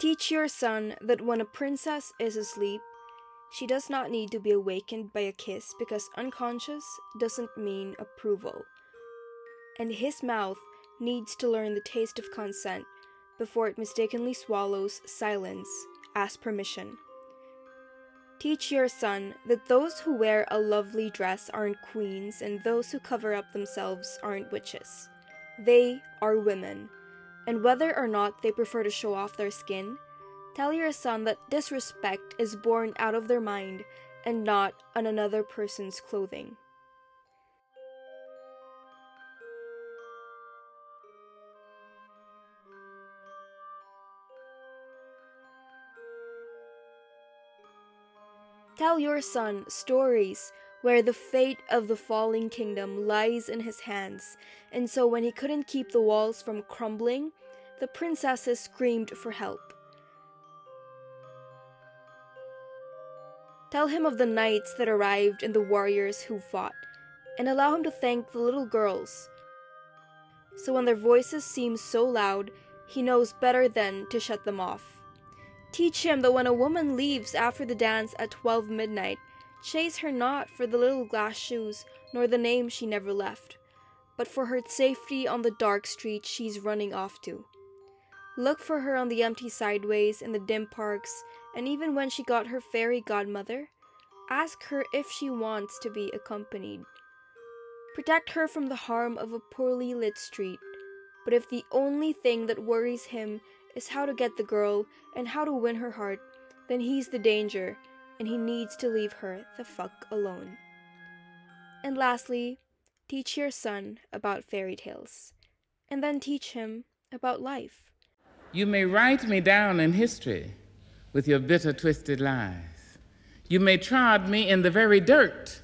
Teach your son that when a princess is asleep, she does not need to be awakened by a kiss, because unconscious doesn't mean approval. And his mouth needs to learn the taste of consent before it mistakenly swallows silence as permission. Teach your son that those who wear a lovely dress aren't queens, and those who cover up themselves aren't witches. They are women, and whether or not they prefer to show off their skin, tell your son that disrespect is born out of their mind and not on another person's clothing. Tell your son stories where the fate of the falling kingdom lies in his hands, and so when he couldn't keep the walls from crumbling, the princesses screamed for help. Tell him of the knights that arrived and the warriors who fought, and allow him to thank the little girls, so when their voices seem so loud, he knows better than to shut them off. Teach him that when a woman leaves after the dance at 12 midnight, chase her not for the little glass shoes nor the name she never left, but for her safety on the dark street she's running off to. Look for her on the empty sideways, in the dim parks, and even when she got her fairy godmother, ask her if she wants to be accompanied. Protect her from the harm of a poorly lit street, but if the only thing that worries him is how to get the girl and how to win her heart, then he's the danger, and he needs to leave her the fuck alone. And lastly, teach your son about fairy tales, and then teach him about life. You may write me down in history with your bitter, twisted lies. You may trod me in the very dirt,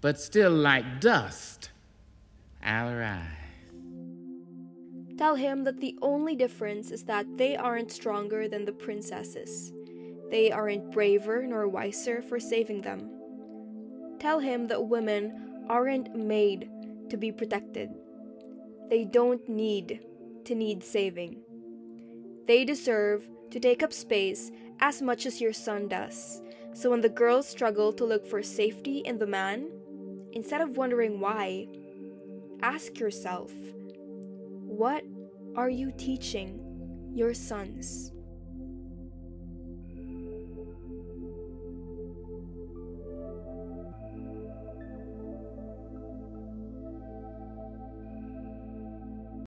but still like dust I'll rise. Tell him that the only difference is that they aren't stronger than the princesses. They aren't braver nor wiser for saving them. Tell him that women aren't made to be protected. They don't need to need saving. They deserve to take up space as much as your son does. So when the girls struggle to look for safety in the man, instead of wondering why, ask yourself, what are you teaching your sons?